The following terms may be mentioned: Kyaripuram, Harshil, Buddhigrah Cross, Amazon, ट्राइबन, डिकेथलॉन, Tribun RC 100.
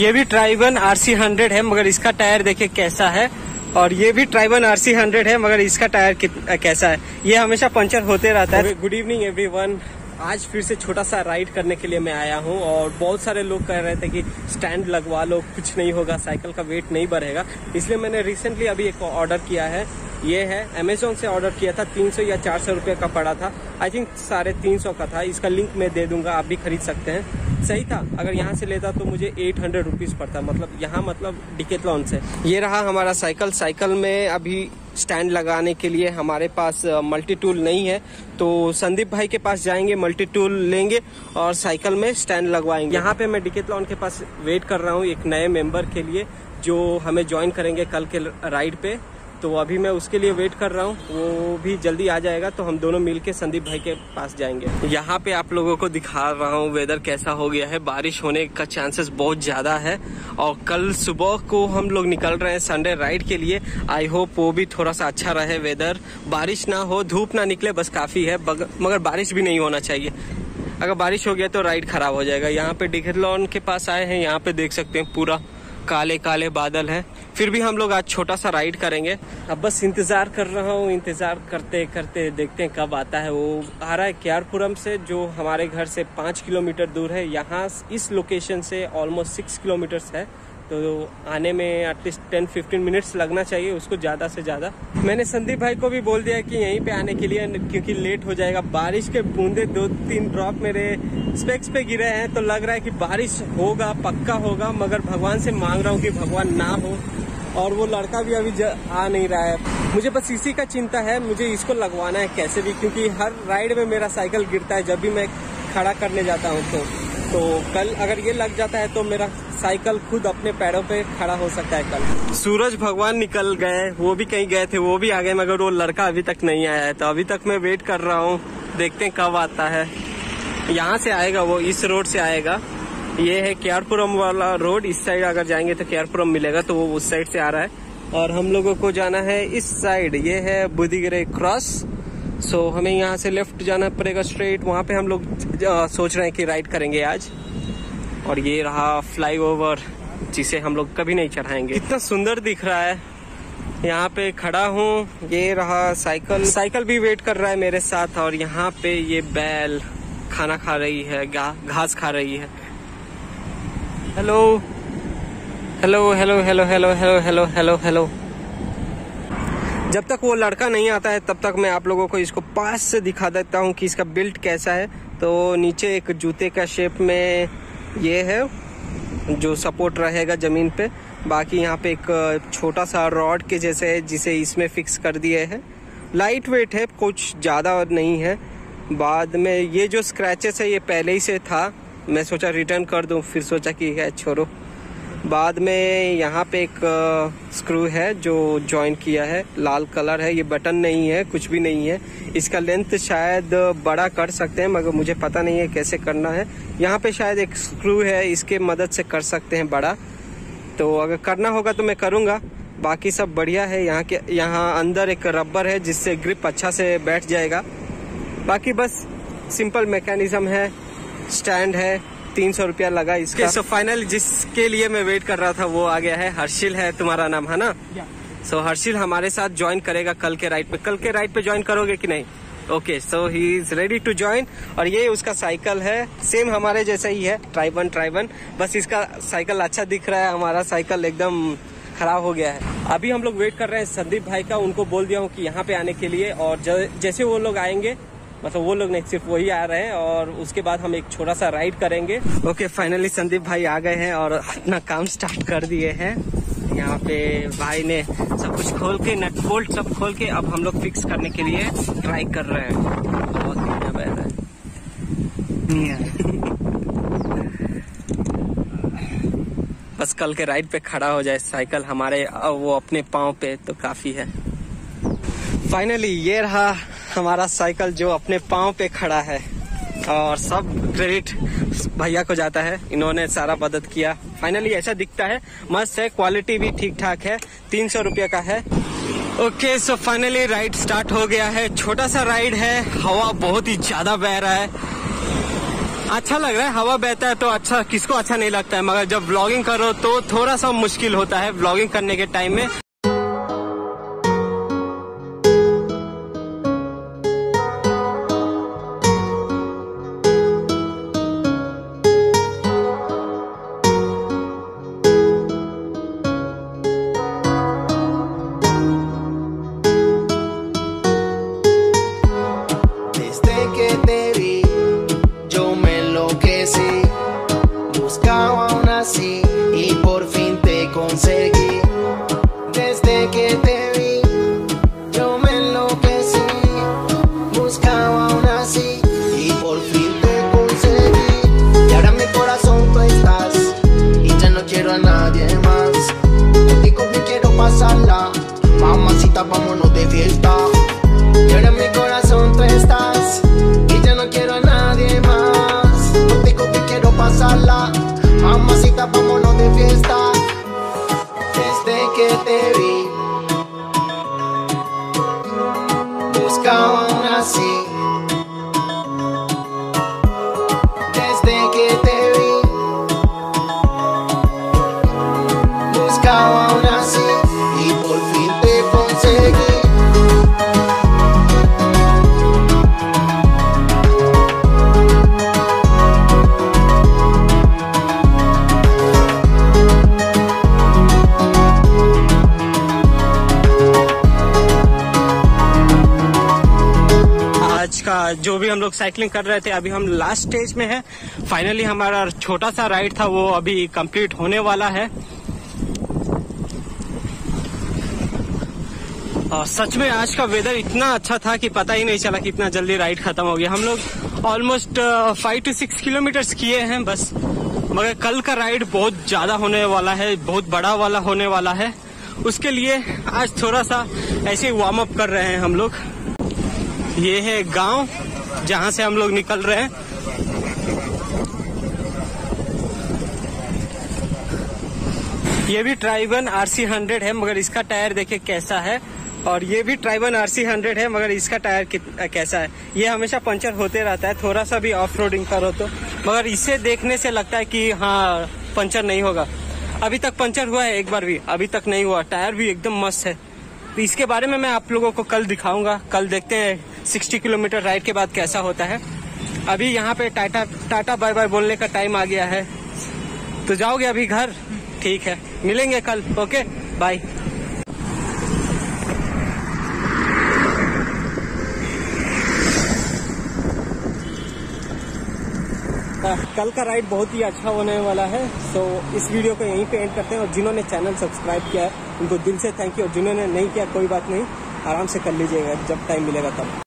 ये भी ट्राइबन आरसी 100 है मगर इसका टायर देखिए कैसा है, और ये भी ट्राइबन आरसी 100 है मगर इसका टायर कैसा है, ये हमेशा पंचर होते रहता है। गुड इवनिंग एवरीवन, आज फिर से छोटा सा राइड करने के लिए मैं आया हूँ। और बहुत सारे लोग कह रहे थे कि स्टैंड लगवा लो, कुछ नहीं होगा, साइकिल का वेट नहीं बढ़ेगा, इसलिए मैंने रिसेंटली अभी एक ऑर्डर किया है। ये है अमेजोन से ऑर्डर किया था, 300 या 400 रुपये का पड़ा था, आई थिंक 350 का था। इसका लिंक मैं दे दूंगा, आप भी खरीद सकते हैं। सही था, अगर यहाँ से लेता तो मुझे 800 रुपीज़ पड़ता, मतलब यहाँ डिकेथलॉन से। ये रहा हमारा साइकिल। साइकिल में अभी स्टैंड लगाने के लिए हमारे पास मल्टी टूल नहीं है, तो संदीप भाई के पास जाएंगे, मल्टी टूल लेंगे और साइकिल में स्टैंड लगवाएंगे। यहाँ पे मैं डिकेथलॉन के पास वेट कर रहा हूँ एक नए मेंबर के लिए जो हमें ज्वाइन करेंगे कल के राइड पे, तो अभी मैं उसके लिए वेट कर रहा हूँ। वो भी जल्दी आ जाएगा, तो हम दोनों मिलके संदीप भाई के पास जाएंगे। यहाँ पे आप लोगों को दिखा रहा हूँ वेदर कैसा हो गया है, बारिश होने का चांसेस बहुत ज़्यादा है। और कल सुबह को हम लोग निकल रहे हैं संडे राइड के लिए, आई होप वो भी थोड़ा सा अच्छा रहे वेदर, बारिश ना हो, धूप ना निकले, बस काफ़ी है। मगर बारिश भी नहीं होना चाहिए, अगर बारिश हो गया तो राइड खराब हो जाएगा। यहाँ पे डिकेथलॉन के पास आए हैं, यहाँ पे देख सकते हैं पूरा काले काले बादल है, फिर भी हम लोग आज छोटा सा राइड करेंगे। अब बस इंतजार कर रहा हूँ, इंतजार करते करते देखते हैं कब आता है। वो आ रहा है क्यारपुरम से, जो हमारे घर से 5 किलोमीटर दूर है। यहाँ इस लोकेशन से ऑलमोस्ट 6 किलोमीटर्स है, तो आने में एटलीस्ट 10-15 मिनट्स लगना चाहिए उसको, ज़्यादा से ज़्यादा। मैंने संदीप भाई को भी बोल दिया कि यहीं पे आने के लिए, क्योंकि लेट हो जाएगा। बारिश के बूंदे 2-3 ड्रॉप मेरे स्पेक्स पे गिरे हैं, तो लग रहा है कि बारिश होगा, पक्का होगा, मगर भगवान से मांग रहा हूँ कि भगवान ना हो। और वो लड़का भी अभी आ नहीं रहा है, मुझे बस इसी का चिंता है, मुझे इसको लगवाना है कैसे भी, क्योंकि हर राइड में मेरा साइकिल गिरता है जब भी मैं खड़ा करने जाता हूँ। तो कल अगर ये लग जाता है तो मेरा साइकिल खुद अपने पैरों पे खड़ा हो सकता है। कल सूरज भगवान निकल गए, वो भी कहीं गए थे, वो भी आ गए, मगर वो लड़का अभी तक नहीं आया है, तो अभी तक मैं वेट कर रहा हूँ, देखते हैं कब आता है। यहाँ से आएगा, वो इस रोड से आएगा, ये है क्यारपुरम वाला रोड, इस साइड अगर जाएंगे तो क्यारपुरम मिलेगा, तो वो उस साइड से आ रहा है। और हम लोगों को जाना है इस साइड, ये है बुद्धिग्रह क्रॉस। सो हमें यहाँ से लेफ्ट जाना पड़ेगा स्ट्रेट, वहाँ पे हम लोग सोच रहे हैं कि राइड करेंगे आज। और ये रहा फ्लाईओवर, जिसे हम लोग कभी नहीं चढ़ाएंगे, इतना सुंदर दिख रहा है। यहाँ पे खड़ा हूँ, ये रहा साइकिल, साइकिल भी वेट कर रहा है मेरे साथ। और यहाँ पे ये बैल खाना खा रही है, घास खा रही है। Hello hello hello hello hello hello hello hello hello. जब तक वो लड़का नहीं आता है तब तक मैं आप लोगों को इसको पास से दिखा देता हूँ कि इसका बिल्ड कैसा है। तो नीचे एक जूते का शेप में ये है जो सपोर्ट रहेगा ज़मीन पे, बाकी यहाँ पे एक छोटा सा रॉड के जैसे है जिसे इसमें फिक्स कर दिए है। लाइट वेट है, कुछ ज़्यादा नहीं है। बाद में ये जो स्क्रैचेस है ये पहले ही से था, मैं सोचा रिटर्न कर दूँ, फिर सोचा कि है छोड़ो। बाद में यहाँ पे एक स्क्रू है जो जॉइन किया है, लाल कलर है, ये बटन नहीं है, कुछ भी नहीं है। इसका लेंथ शायद बड़ा कर सकते हैं, मगर मुझे पता नहीं है कैसे करना है। यहाँ पे शायद एक स्क्रू है, इसके मदद से कर सकते हैं बड़ा, तो अगर करना होगा तो मैं करूँगा। बाकी सब बढ़िया है। यहाँ अंदर एक रबर है जिससे ग्रिप अच्छा से बैठ जाएगा। बाकी बस सिंपल मैकेनिज़्म है, स्टैंड है, 300 रुपया लगा इसके। सो फाइनल जिसके लिए मैं वेट कर रहा था वो आ गया है, हर्षिल है तुम्हारा नाम है ना? सो हर्षिल हमारे साथ ज्वाइन करेगा कल के राइड पे। कल के राइड पे ज्वाइन करोगे कि नहीं? Okay, so he is ready to join. और ये उसका साइकिल है, सेम हमारे जैसा ही है, ट्राइबन, बस इसका साइकिल अच्छा दिख रहा है, हमारा साइकिल एकदम खराब हो गया है। अभी हम लोग वेट कर रहे हैं संदीप भाई का, उनको बोल दिया हूँ कि यहाँ पे आने के लिए। और जैसे वो लोग आएंगे, मतलब वो लोग नहीं, सिर्फ वही आ रहे हैं, और उसके बाद हम एक छोटा सा राइड करेंगे। ओके, फाइनली संदीप भाई आ गए हैं और अपना काम स्टार्ट कर दिए हैं। यहाँ पे भाई ने सब कुछ खोल के, नट बोल्ट सब खोल के, अब हम लोग फिक्स करने के लिए ट्राई कर रहे हैं। बहुत बढ़िया बात है, बस कल के राइड पे खड़ा हो जाए साइकिल हमारे, वो अपने पाँव पे, तो काफी है। फाइनली ये रहा हमारा साइकिल जो अपने पाँव पे खड़ा है, और सब क्रेडिट भैया को जाता है, इन्होंने सारा मदद किया। फाइनली ऐसा दिखता है, मस्त है, क्वालिटी भी ठीक ठाक है, 300 रुपये का है। Okay, so finally ride start हो गया है, छोटा सा राइड है, हवा बहुत ही ज़्यादा बह रहा है। अच्छा लग रहा है, हवा बहता है तो अच्छा, किसको अच्छा नहीं लगता है, मगर जब व्लॉगिंग करो तो थोड़ा सा मुश्किल होता है व्लॉगिंग करने के टाइम में। जो भी हम लोग साइकिलिंग कर रहे थे, अभी हम लास्ट स्टेज में हैं। फाइनली हमारा छोटा सा राइड था वो अभी कंप्लीट होने वाला है। और सच में आज का वेदर इतना अच्छा था कि पता ही नहीं चला कि इतना जल्दी राइड खत्म हो गया। हम लोग ऑलमोस्ट 5 से 6 किलोमीटर्स किए हैं बस, मगर कल का राइड बहुत ज्यादा होने वाला है, बहुत बड़ा वाला होने वाला है। उसके लिए आज थोड़ा सा ऐसे वार्म अप कर रहे हैं हम लोग। ये है गांव जहां से हम लोग निकल रहे हैं। ये भी ट्राइबन आरसी 100 है, मगर इसका टायर देखिए कैसा है। और ये भी ट्राइबन आरसी 100 है, मगर इसका टायर कैसा है। ये हमेशा पंचर होते रहता है, थोड़ा सा भी ऑफ रोडिंग करो तो, मगर इसे देखने से लगता है कि हाँ पंचर नहीं होगा। अभी तक पंचर हुआ है एक बार भी, अभी तक नहीं हुआ। टायर भी एकदम मस्त है। तो इसके बारे में मैं आप लोगों को कल दिखाऊंगा। कल देखते हैं 60 किलोमीटर राइड के बाद कैसा होता है। अभी यहाँ पे टाटा बाय बाय बोलने का टाइम आ गया है। तो जाओगे अभी घर? ठीक है, मिलेंगे कल। Okay bye. कल का राइड बहुत ही अच्छा होने वाला है। सो इस वीडियो को यहीं पे एंड करते हैं। और जिन्होंने चैनल सब्सक्राइब किया है उनको दिल से थैंक यू, और जिन्होंने नहीं किया कोई बात नहीं, आराम से कर लीजिएगा जब टाइम मिलेगा तब।